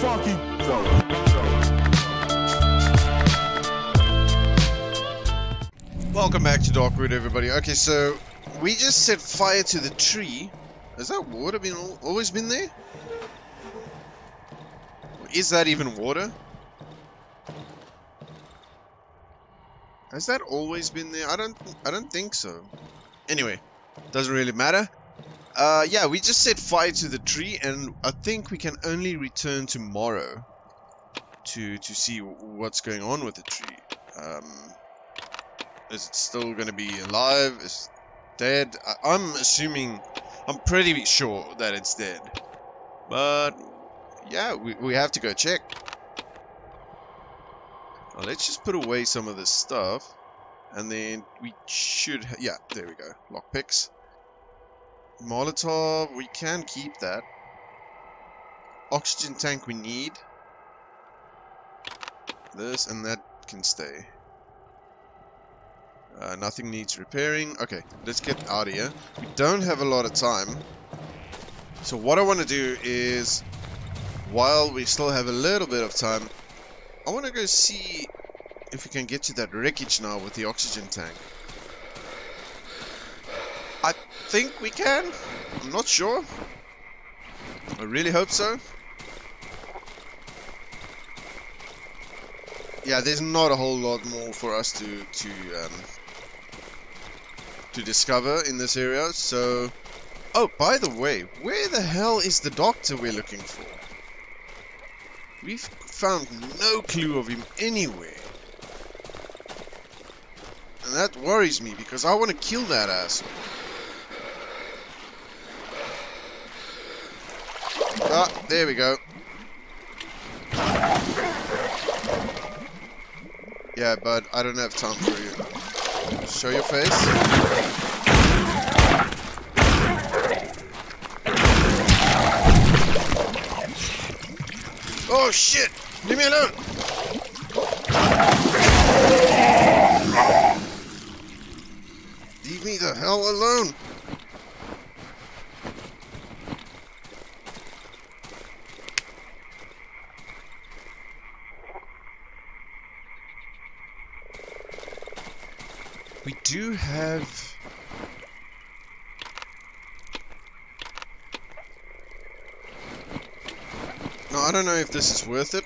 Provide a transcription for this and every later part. funky. Welcome back to Darkwood, everybody. Okay, so we just set fire to the tree. Has that water been always been there? Is that even water? Has that always been there? I don't think so. Anyway, doesn't really matter. Yeah, we just set fire to the tree, and I think we can only return tomorrow to see what's going on with the tree. Is it still going to be alive? Is it dead? I'm assuming, I'm pretty sure that it's dead. But yeah, we have to go check. Well, let's just put away some of this stuff, and then we should. Yeah, there we go. Lockpicks. Molotov, we can keep that. Oxygen tank we need. This and that can stay. Nothing needs repairing. Okay, let's get out of here. We don't have a lot of time. So what I want to do is, while we still have a little bit of time, I want to go see if we can get to that wreckage now with the oxygen tank. I think we can. I'm not sure. I really hope so. Yeah, there's not a whole lot more for us to discover in this area. So, oh, by the way, where the hell is the doctor we're looking for? We've found no clue of him anywhere. And that worries me because I want to kill that asshole. Ah, there we go. Yeah, but I don't have time for you. Show your face. Oh shit! Leave me alone! Leave me the hell alone! We do have... No, I don't know if this is worth it,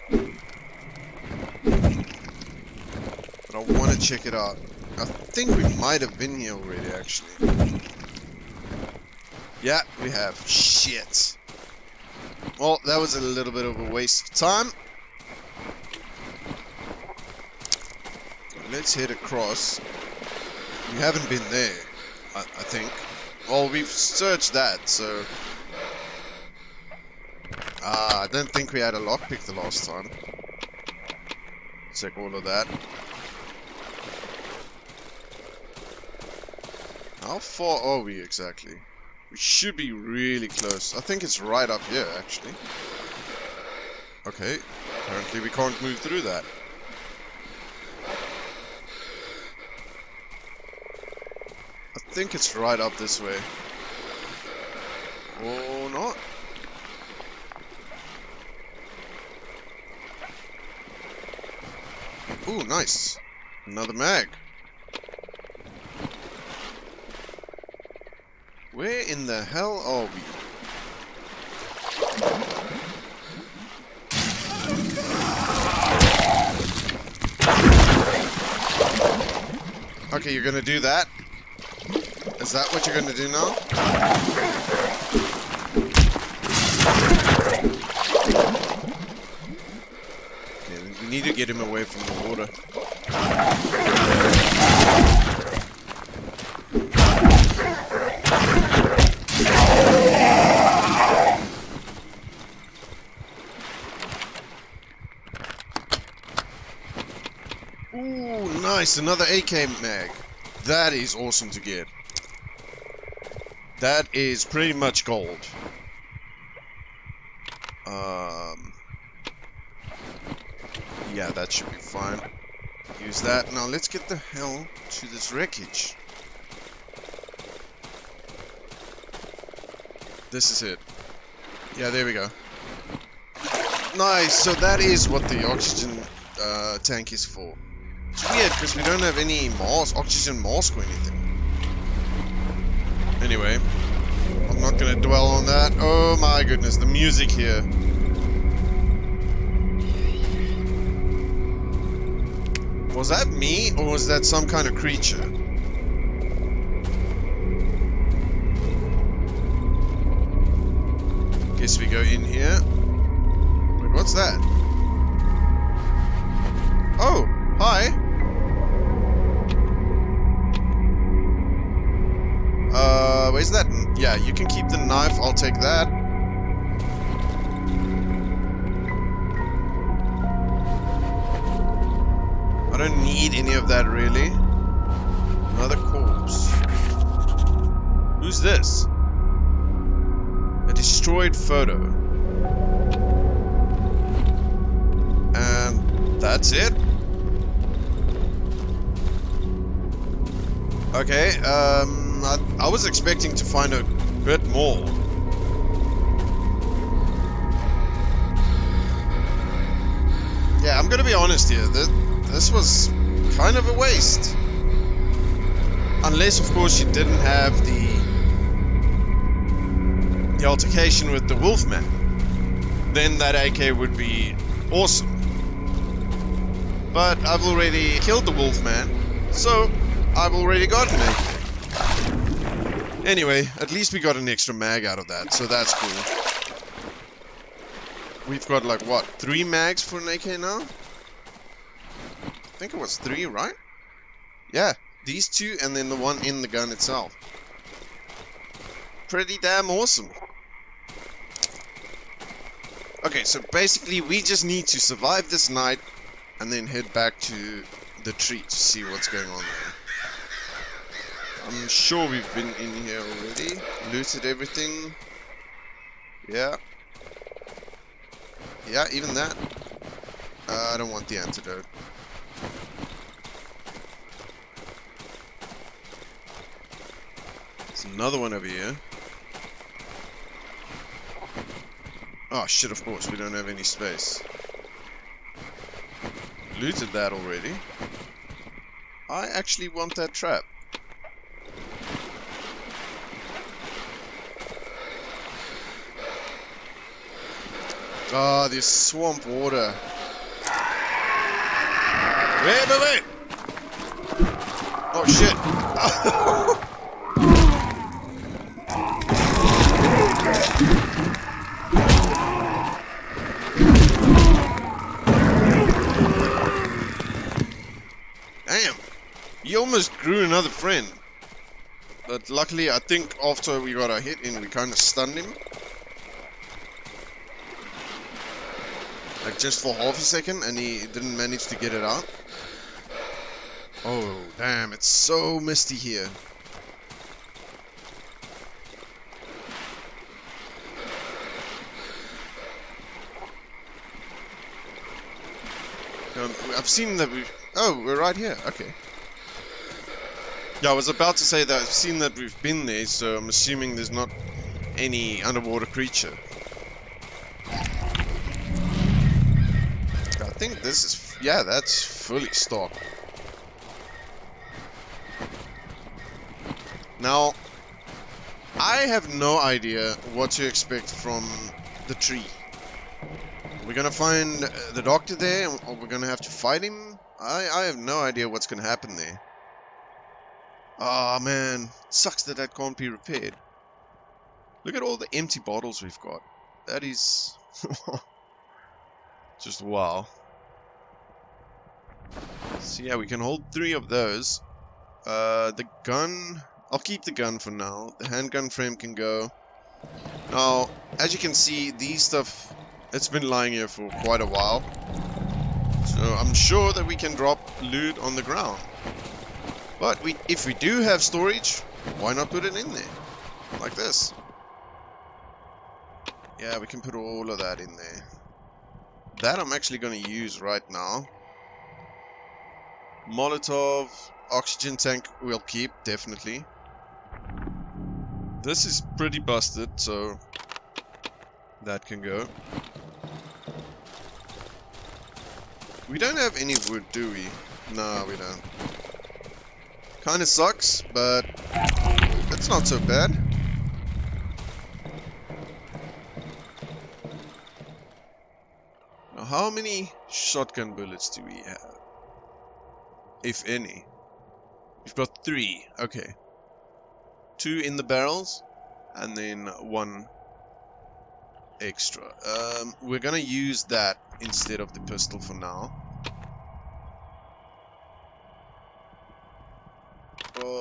but I want to check it out. I think we might have been here already, actually. Yeah, we have. Shit. Well, that was a little bit of a waste of time. Let's head across. We haven't been there, I think. Well, we've searched that, so... I don't think we had a lockpick the last time. Check all of that. How far are we exactly? We should be really close. I think it's right up here, actually. Okay, apparently we can't move through that. I think it's right up this way. Or not. Ooh, nice. Another mag. Where in the hell are we? Okay, you're gonna do that? Is that what you're going to do now? Okay, we need to get him away from the water. Ooh, nice. Another AK mag. That is awesome to get. That is pretty much gold. Yeah, that should be fine. Use that. Now let's get the hell to this wreckage. This is it. Yeah, there we go. Nice, so that is what the oxygen tank is for. It's weird, because we don't have any mask, oxygen mask or anything. Anyway, I'm not going to dwell on that. Oh my goodness, the music here. Was that me, or was that some kind of creature? Guess we go in here. Wait, what's that? Oh, hi. Where's that? Yeah, you can keep the knife, I'll take that. I don't need any of that, really. Another corpse. Who's this? A destroyed photo. And that's it. Okay, I was expecting to find a bit more. Yeah, I'm gonna be honest here. This was kind of a waste. Unless, of course, you didn't have the altercation with the Wolfman. Then that AK would be awesome. But I've already killed the Wolfman, so I've already got an AK. Anyway, at least we got an extra mag out of that, so that's cool. We've got like, what, 3 mags for an AK now? I think it was 3, right? Yeah, these 2 and then the one in the gun itself. Pretty damn awesome. Okay, so basically we just need to survive this night and then head back to the tree to see what's going on there. I'm sure we've been in here already, looted everything. Yeah. Yeah, even that. I don't want the antidote. There's another one over here. Oh shit, of course, we don't have any space. Looted that already. I actually want that trap. Ah, oh, this swamp water. Wait, wait, wait! Oh, shit. Damn. You almost grew another friend. But luckily, I think after we got our hit in, we kind of stunned him. Like just for half a second, and he didn't manage to get it out. Oh, damn, it's so misty here. I've seen that we've... Oh, we're right here, okay. Yeah, I was about to say that I've seen that we've been there, so I'm assuming there's not any underwater creature. I think this is, yeah, that's fully stocked. Now, I have no idea what to expect from the tree. We're gonna find the doctor there, or we're gonna have to fight him. I have no idea what's gonna happen there. Ah, man, it sucks that that can't be repaired. Look at all the empty bottles we've got. That is just wow. So yeah, we can hold 3 of those. The gun... I'll keep the gun for now. The handgun frame can go. Now, as you can see, these stuff... It's been lying here for quite a while. So I'm sure that we can drop loot on the ground. But if we do have storage, why not put it in there? Like this. Yeah, we can put all of that in there. That I'm actually going to use right now. Molotov, oxygen tank we'll keep, definitely. This is pretty busted, so that can go. We don't have any wood, do we? Nah, we don't. Kinda sucks, but that's not so bad. Now, how many shotgun bullets do we have? If any. We've got 3, okay. 2 in the barrels, and then 1 extra. We're gonna use that instead of the pistol for now.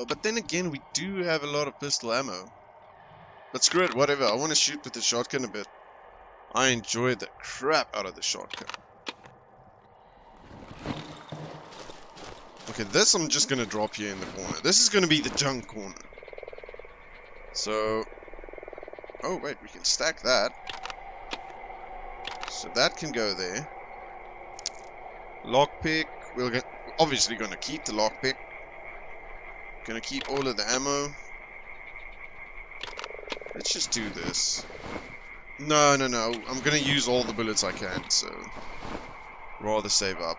But then again, we do have a lot of pistol ammo. But screw it, whatever. I want to shoot with the shotgun a bit. I enjoy the crap out of the shotgun. Okay, this I'm just gonna drop here in the corner. This is gonna be the junk corner. So... oh, wait, we can stack that. So that can go there. Lockpick. We're obviously gonna keep the lockpick. Gonna keep all of the ammo. Let's just do this. No. I'm gonna use all the bullets I can, so... rather save up.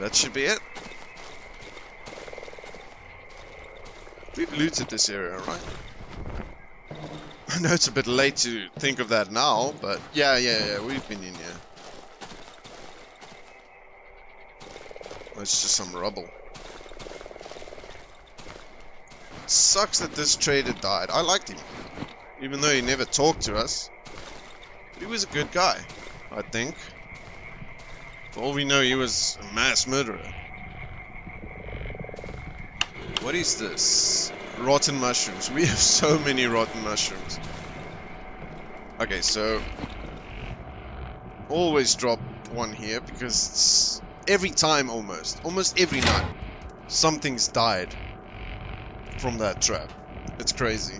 That should be it. We've looted this area, right? I know it's a bit late to think of that now, but yeah, we've been in here. It's just some rubble. It sucks that this trader died. I liked him. Even though he never talked to us. He was a good guy, I think. For all we know, he was a mass murderer. What is this? Rotten mushrooms. We have so many rotten mushrooms. Okay, so... always drop one here, because... it's every time, almost every night, something's died from that trap. It's crazy.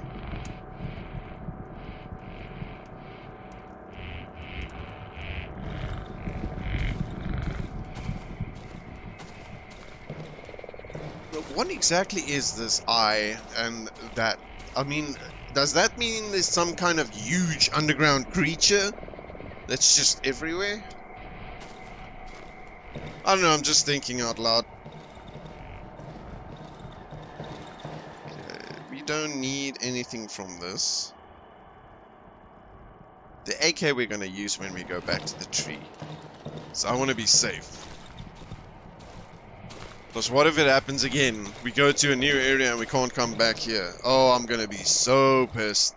But what exactly is this eye and that? I mean, does that mean there's some kind of huge underground creature that's just everywhere? I don't know, I'm just thinking out loud. Okay, we don't need anything from this. The AK we're gonna use when we go back to the tree. So I want to be safe. Because what if it happens again? We go to a new area and we can't come back here. Oh, I'm gonna be so pissed.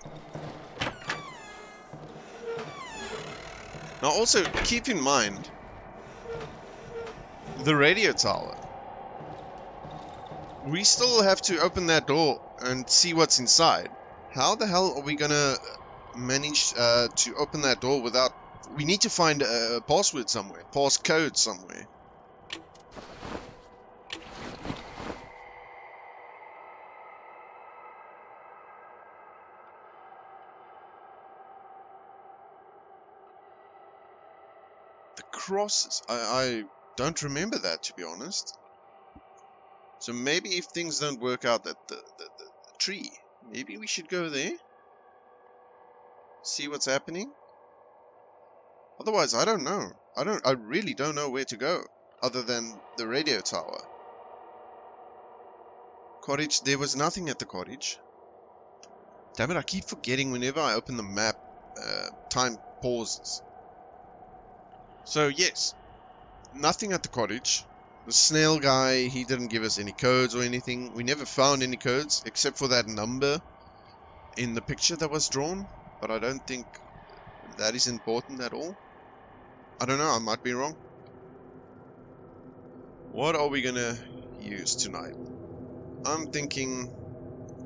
Now also, keep in mind... the radio tower. We still have to open that door and see what's inside. How the hell are we gonna manage to open that door without... we need to find a password somewhere. Passcode somewhere. The crosses... I don't remember that, to be honest. So maybe if things don't work out at the tree, maybe we should go there, see what's happening. Otherwise, I don't know. I really don't know where to go other than the radio tower. Cottage. There was nothing at the cottage. Damn it! I keep forgetting whenever I open the map. Time pauses. So yes. Nothing at the cottage. The snail guy, he didn't give us any codes or anything. We never found any codes, except for that number in the picture that was drawn. But I don't think that is important at all. I don't know, I might be wrong. What are we gonna use tonight? I'm thinking...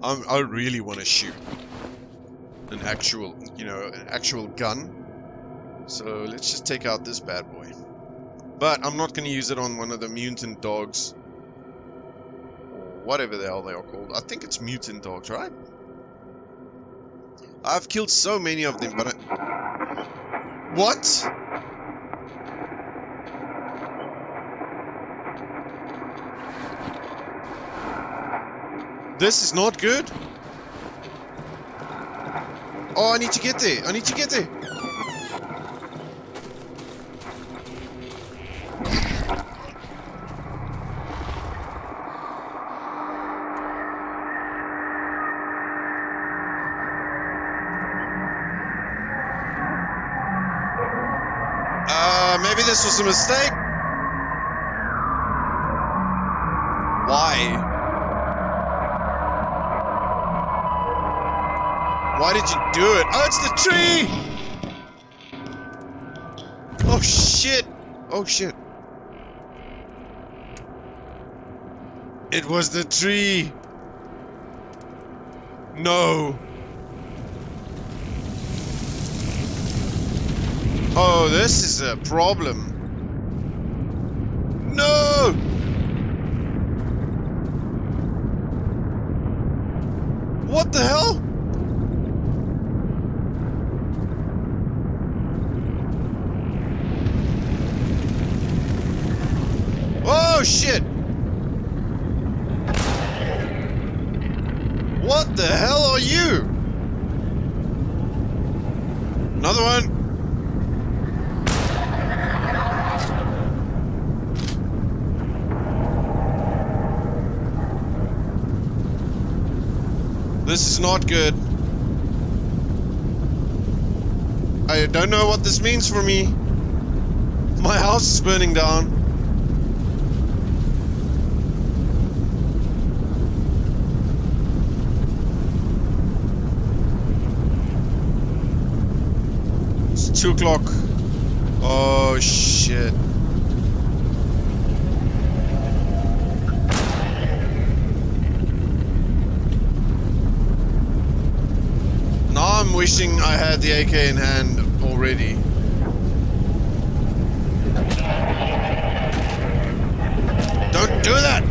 I really want to shoot an actual, an actual gun. So let's just take out this bad boy. But I'm not going to use it on one of the mutant dogs. Whatever the hell they are called. I think it's mutant dogs, right? I've killed so many of them, but I... what? This is not good. Oh, I need to get there. Maybe this was a mistake? Why? Why did you do it? Oh, it's the tree! Oh, shit! Oh, shit. It was the tree! No! Oh, this is a problem. No! What the hell? Oh, shit! What the hell are you? Another one. This is not good. I don't know what this means for me. My house is burning down. It's 2 o'clock. Oh, shit. I'm wishing I had the AK in hand already. Don't do that!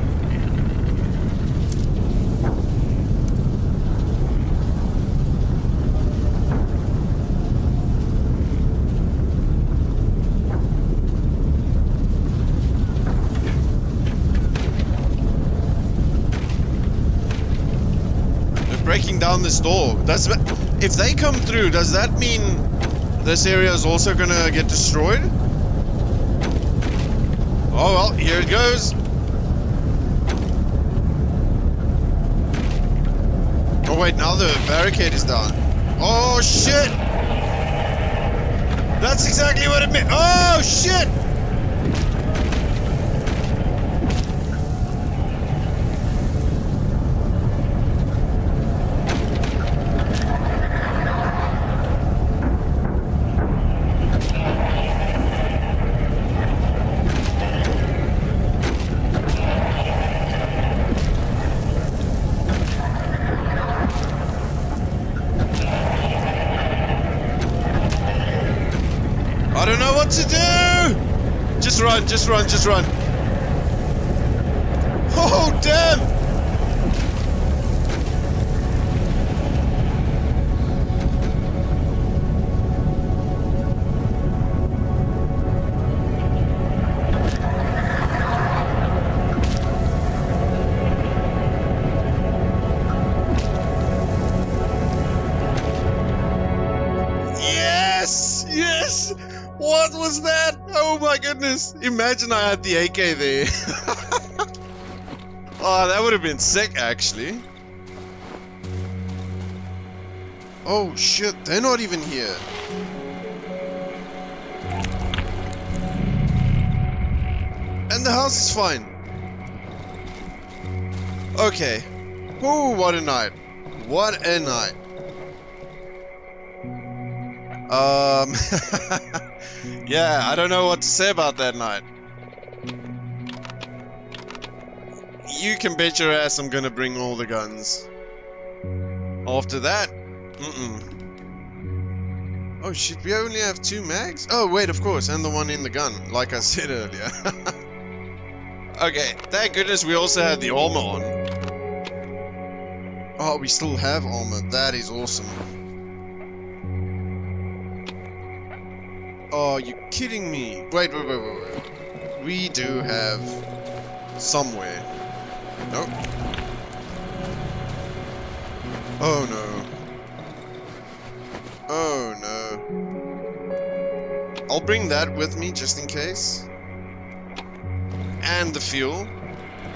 They're breaking down this door. That's... If they come through, does that mean this area is also gonna get destroyed? Oh well, here it goes. Oh wait, now the barricade is down. Oh shit! That's exactly what it meant. Oh shit! Just run, just run. Oh, damn! Yes! Yes! What was that? Oh my goodness! Imagine I had the AK there. Oh, that would have been sick, actually. Oh shit, they're not even here. And the house is fine. Okay. Oh, what a night. What a night. Yeah, I don't know what to say about that night. You can bet your ass I'm gonna bring all the guns. After that, Oh shit, we only have 2 mags? Oh wait, of course, and the one in the gun, like I said earlier. Okay, thank goodness we also had the armor on. Oh, we still have armor, that is awesome. Oh, you're kidding me. Wait. We do have... somewhere. Nope. Oh, no. Oh, no. I'll bring that with me, just in case. And the fuel.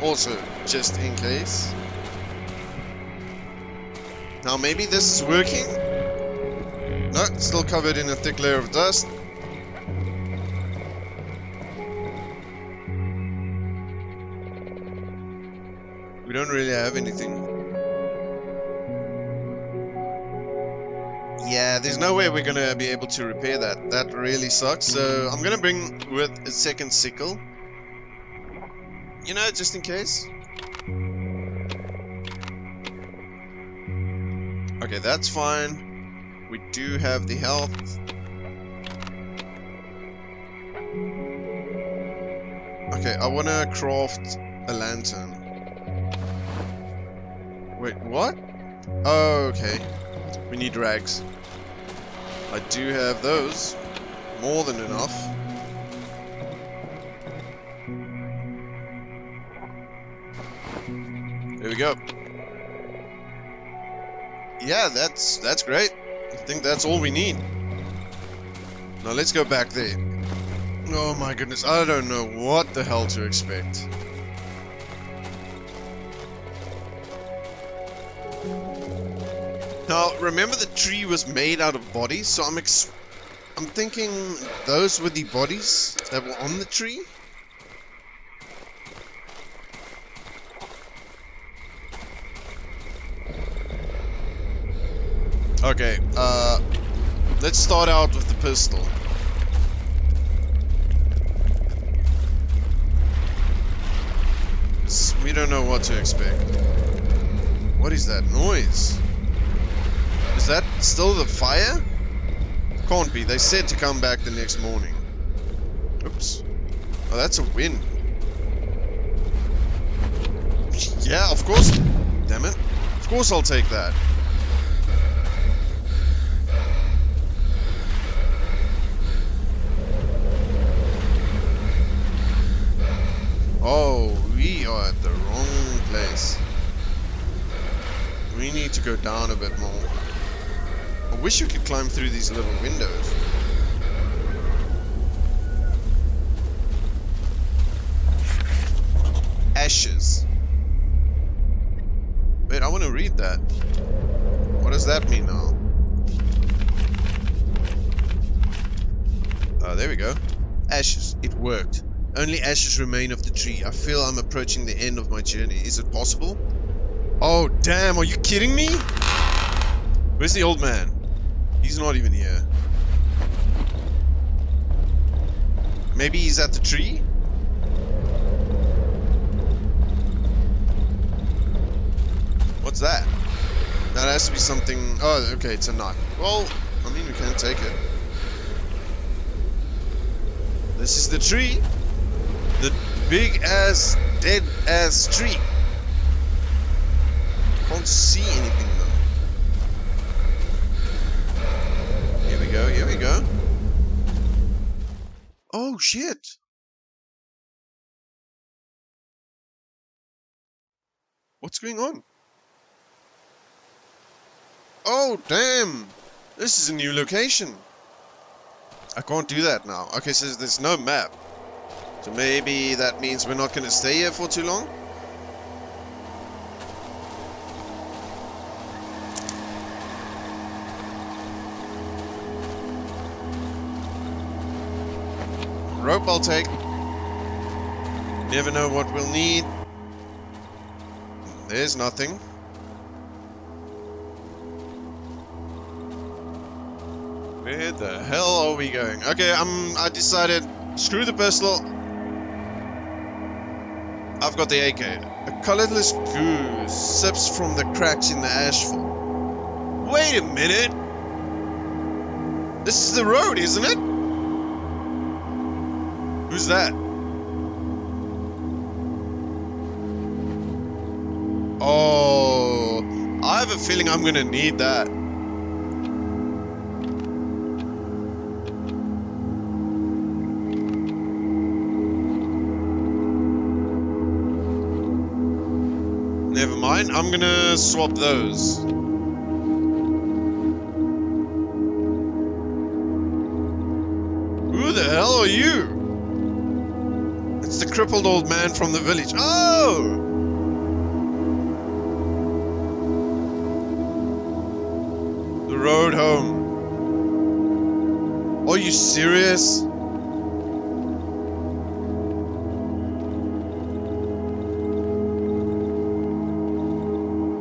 Also, just in case. Now, maybe this is working? No, it's still covered in a thick layer of dust. don't really have anything. Yeah, there's no way we're gonna be able to repair that. That really sucks. So I'm gonna bring with a second sickle. You know, just in case. Okay, that's fine. We do have the health. Okay, I want to craft a lantern. Wait, what? Oh, okay. We need rags. I do have those. More than enough. There we go. Yeah, that's great. I think that's all we need. Now let's go back there. Oh my goodness, I don't know what the hell to expect. Now, remember the tree was made out of bodies, so I'm thinking those were the bodies that were on the tree? Okay, let's start out with the pistol. We don't know what to expect. What is that noise? Is that still the fire? Can't be. They said to come back the next morning. Oops. Oh, that's a wind. Yeah, of course. Damn it. Of course I'll take that. Oh, we are at the wrong place. We need to go down a bit more. I wish you could climb through these little windows. Ashes. Wait, I want to read that. What does that mean now? Oh, there we go. Ashes. It worked. Only ashes remain of the tree. I feel I'm approaching the end of my journey. Is it possible? Oh, damn. Are you kidding me? Where's the old man? He's not even here. Maybe he's at the tree? What's that? That has to be something... Oh, okay. It's a knife. Well, I mean, we can't take it. This is the tree. The big-ass, dead-ass tree. Can't see anything, though. Here we go, here we go. Oh, shit. What's going on? Oh, damn. This is a new location. I can't do that now. Okay, so there's no map. So maybe that means we're not going to stay here for too long? Rope I'll take. Never know what we'll need. There's nothing. Where the hell are we going? Okay, I decided, screw the pistol. I've got the AK. A colorless goo sips from the cracks in the asphalt. Wait a minute! This is the road, isn't it? Who's that? Oh, I have a feeling I'm gonna need that. I'm gonna swap those. Who the hell are you? It's the crippled old man from the village. Oh! The road home. Are you serious?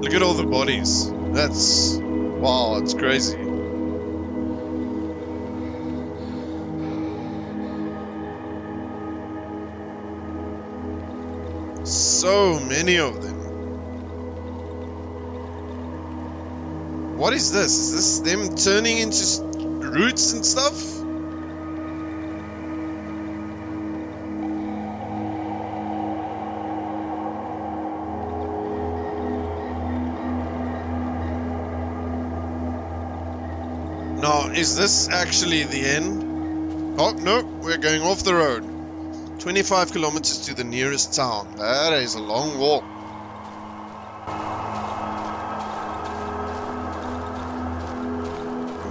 Look at all the bodies. That's... wow, it's crazy. So many of them. What is this? Is this them turning into roots and stuff? Now, is this actually the end? Oh, no, we're going off the road. 25 kilometers to the nearest town. That is a long walk.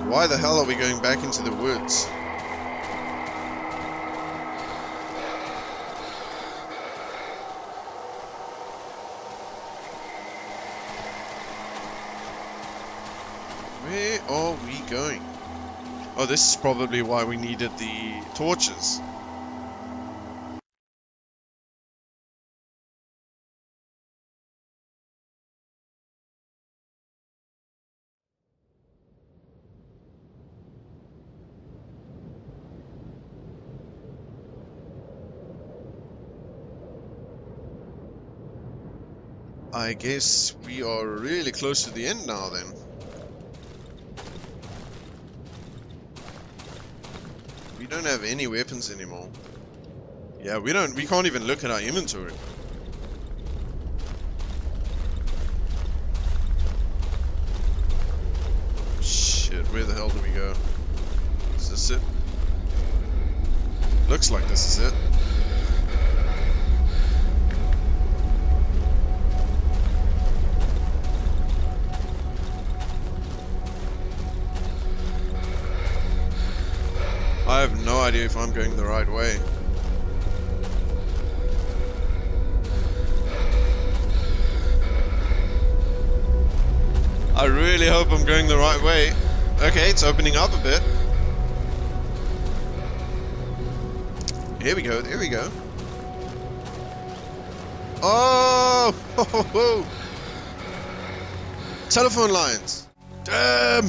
Why the hell are we going back into the woods? Where are we going? Oh, this is probably why we needed the torches. I guess we are really close to the end now then. We don't have any weapons anymore. Yeah, we can't even look at our inventory. Shit, where the hell do we go? Is this it? Looks like this is it. I have no idea if I'm going the right way. I really hope I'm going the right way. Okay, it's opening up a bit. Here we go, there we go. Oh! Ho, ho, ho. Telephone lines! Damn!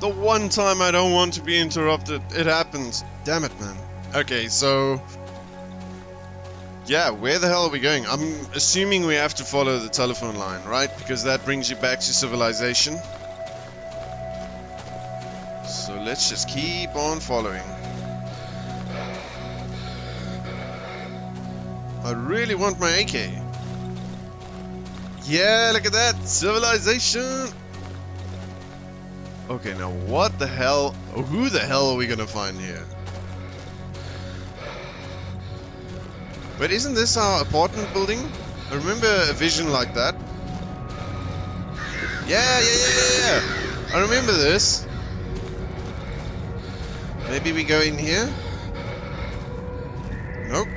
The one time I don't want to be interrupted, it happens. Damn it, man. Okay, so... yeah, where the hell are we going? I'm assuming we have to follow the telephone line, right? Because that brings you back to civilization. So let's just keep on following. I really want my AK. Yeah, look at that! Civilization! Okay, now what the hell? Who the hell are we gonna find here? But isn't this our apartment building? I remember a vision like that. Yeah. I remember this. Maybe we go in here? Nope.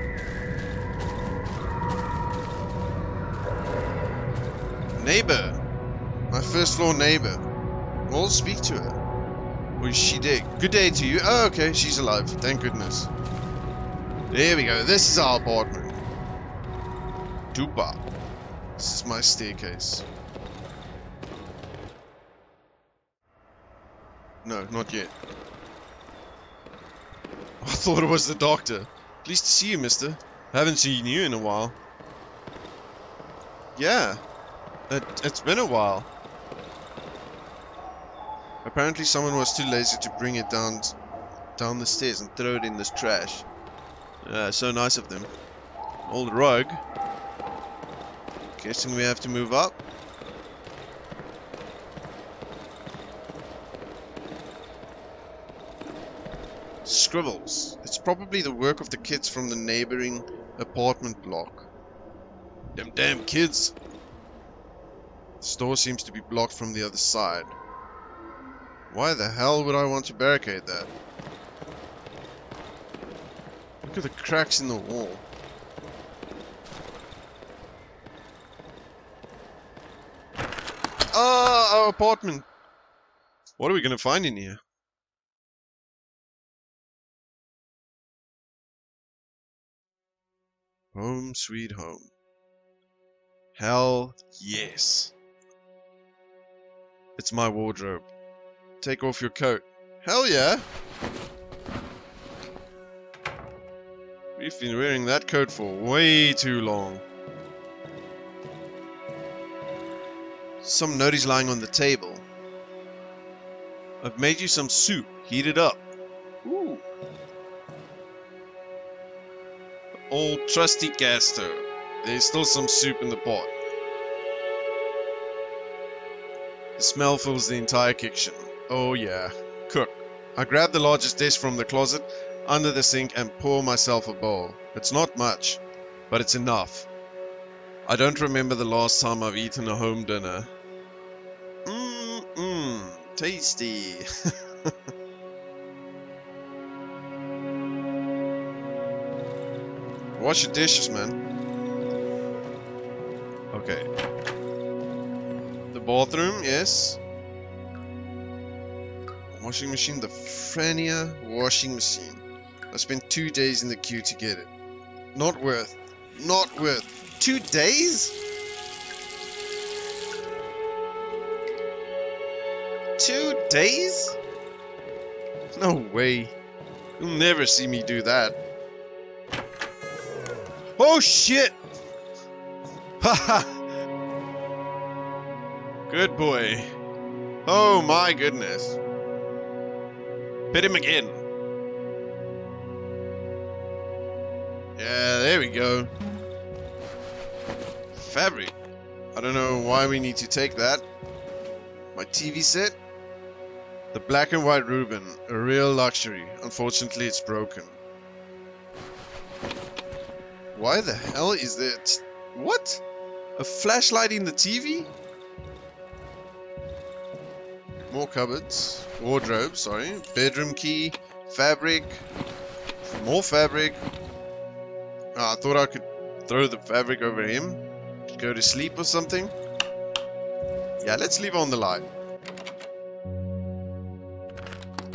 Neighbor. My first floor neighbor. We'll speak to her. Well, she did. Good day to you. Oh, okay. She's alive. Thank goodness. There we go. This is our apartment. Dupa. This is my staircase. No, not yet. I thought it was the doctor. Pleased to see you, mister. I haven't seen you in a while. Yeah. It's been a while. Apparently someone was too lazy to bring it down the stairs and throw it in this trash. So nice of them. Old rug. Guessing we have to move up. Scribbles. It's probably the work of the kids from the neighboring apartment block. Them damn kids. The store seems to be blocked from the other side. Why the hell would I want to barricade that? Look at the cracks in the wall. Ah, our apartment! What are we gonna find in here? Home sweet home. Hell yes. It's my wardrobe. Take off your coat. Hell yeah! We've been wearing that coat for way too long. Some note is lying on the table. I've made you some soup. Heat it up. Ooh. Old trusty gas stove. There's still some soup in the pot. The smell fills the entire kitchen. Oh yeah. Cook. I grab the largest dish from the closet under the sink and pour myself a bowl. It's not much, but it's enough. I don't remember the last time I've eaten a home dinner. Tasty. Wash your dishes, man. Okay. The bathroom, yes. Washing machine, the Frania washing machine. I spent 2 days in the queue to get it. Not worth. 2 days? 2 days? No way. You'll never see me do that. Oh shit! Haha! Good boy. Oh my goodness. Hit him again. Yeah, there we go. Fabric. I don't know why we need to take that. My TV set? The black and white Reuben. A real luxury. Unfortunately, it's broken. Why the hell is that? What? A flashlight in the TV? More cupboards. Wardrobe, sorry. Bedroom key. Fabric. More fabric. Ah, I thought I could throw the fabric over him. Go to sleep or something. Yeah, let's leave on the light.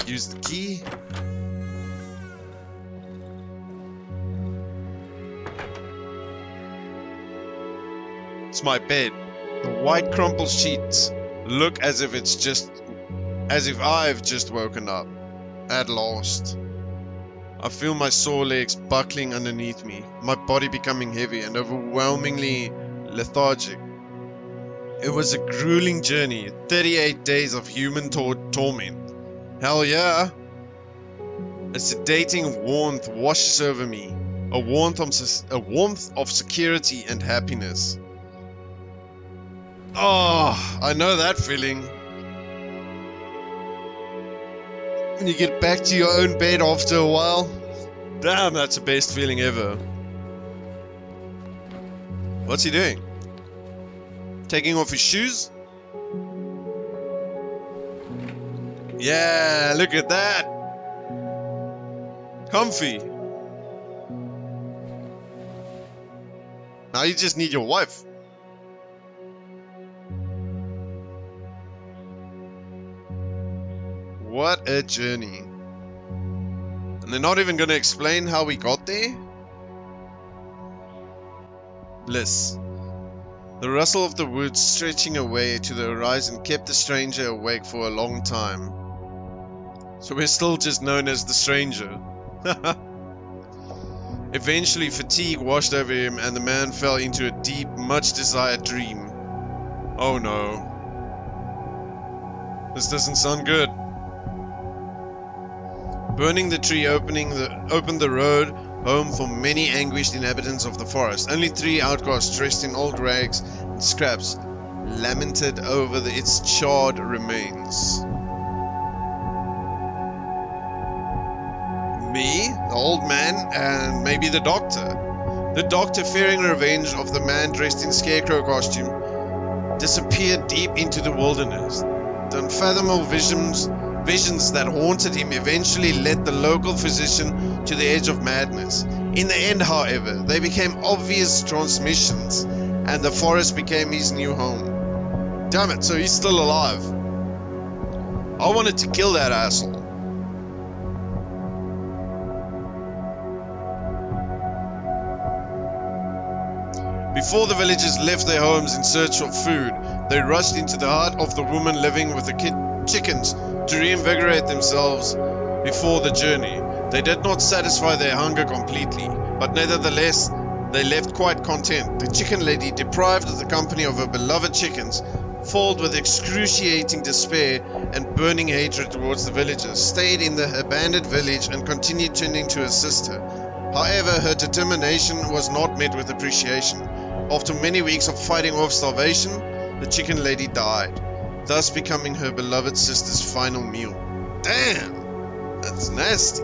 Use the key. It's my bed. The white crumpled sheets look as if I've just woken up. At last. I feel my sore legs buckling underneath me, my body becoming heavy and overwhelmingly lethargic. It was a grueling journey, 38 days of human torment. Hell yeah! A sedating warmth washes over me, a warmth of security and happiness. Oh, I know that feeling. When you get back to your own bed after a while. Damn, that's the best feeling ever. What's he doing? Taking off his shoes? Yeah, look at that. Comfy. Now you just need your wife. What a journey. And they're not even going to explain how we got there? Bliss. The rustle of the woods stretching away to the horizon kept the stranger awake for a long time. So we're still just known as the stranger. Eventually fatigue washed over him and the man fell into a deep, much desired dream. Oh no. This doesn't sound good. Burning the tree opened the road home for many anguished inhabitants of the forest. Only 3 outcasts dressed in old rags and scraps lamented over its charred remains. Me, the old man, and maybe the doctor. The doctor, fearing revenge of the man dressed in scarecrow costume, disappeared deep into the wilderness. The unfathomable visions that haunted him eventually led the local physician to the edge of madness. In the end, however, they became obvious transmissions, and the forest became his new home. Damn it, so he's still alive. I wanted to kill that asshole. Before the villagers left their homes in search of food, they rushed into the heart of the woman living with the chickens to reinvigorate themselves before the journey. They did not satisfy their hunger completely, but nevertheless, they left quite content. The chicken lady, deprived of the company of her beloved chickens, filled with excruciating despair and burning hatred towards the villagers, stayed in the abandoned village and continued tending to her sister. However, her determination was not met with appreciation. After many weeks of fighting off starvation, the chicken lady died, thus becoming her beloved sister's final meal. Damn! That's nasty.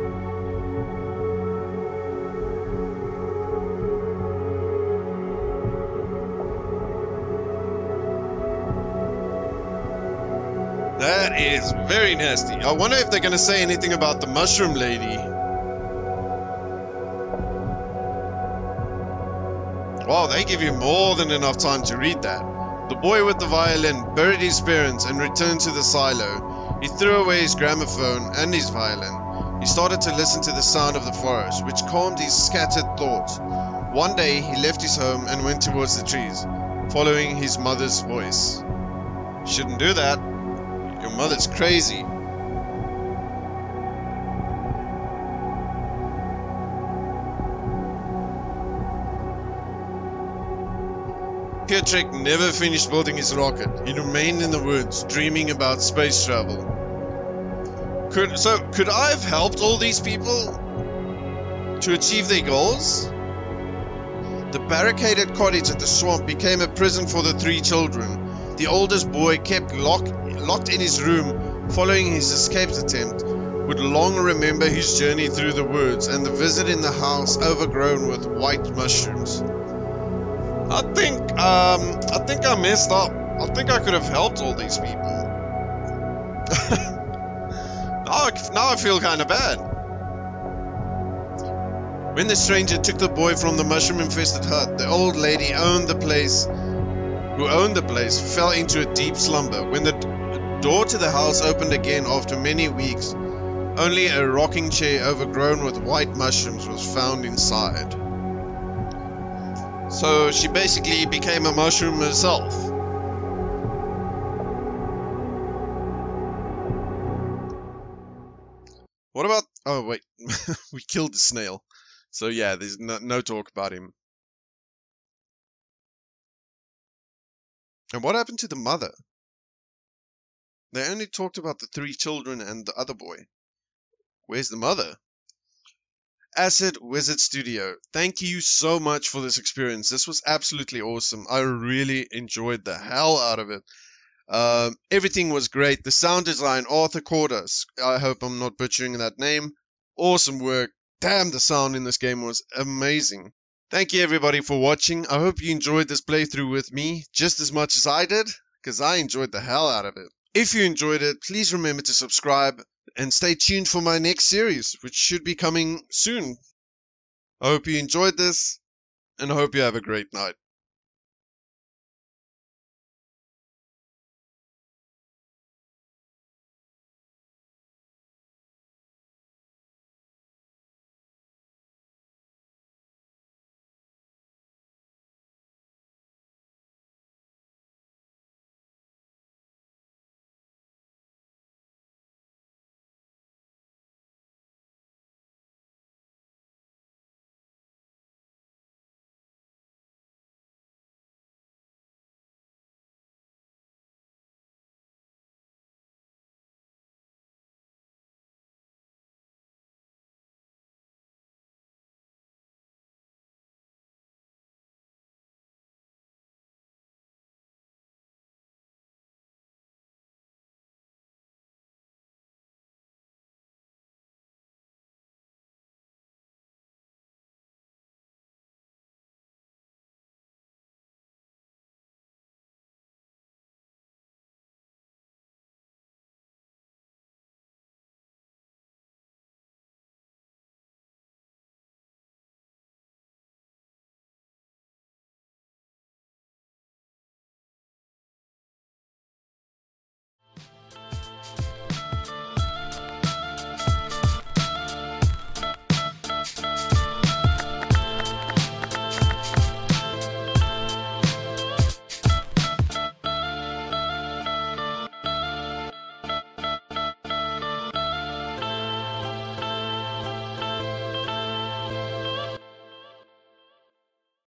That is very nasty. I wonder if they're gonna say anything about the mushroom lady. Wow, they give you more than enough time to read that. The boy with the violin buried his parents and returned to the silo. He threw away his gramophone and his violin. He started to listen to the sound of the forest, which calmed his scattered thoughts. One day, he left his home and went towards the trees, following his mother's voice. Shouldn't do that. Your mother's crazy. Pietrek never finished building his rocket. He remained in the woods, dreaming about space travel. Could I have helped all these people to achieve their goals? The barricaded cottage at the swamp became a prison for the three children. The oldest boy, kept locked in his room following his escape attempt, would long remember his journey through the woods and the visit in the house overgrown with white mushrooms. I think I messed up. I think I could have helped all these people. Now I feel kind of bad. When the stranger took the boy from the mushroom-infested hut, the old lady who owned the place fell into a deep slumber. When the door to the house opened again after many weeks, only a rocking chair overgrown with white mushrooms was found inside. So she basically became a mushroom herself. What about... oh wait, we killed the snail. So yeah, there's no talk about him. And what happened to the mother? They only talked about the three children and the other boy. Where's the mother? Acid Wizard Studio. Thank you so much for this experience. This was absolutely awesome. I really enjoyed the hell out of it. Everything was great. The sound design, Arthur Cordes. I hope I'm not butchering that name. Awesome work. Damn, the sound in this game was amazing. Thank you everybody for watching. I hope you enjoyed this playthrough with me just as much as I did, because I enjoyed the hell out of it. If you enjoyed it, please remember to subscribe and stay tuned for my next series, which should be coming soon. I hope you enjoyed this, and I hope you have a great night.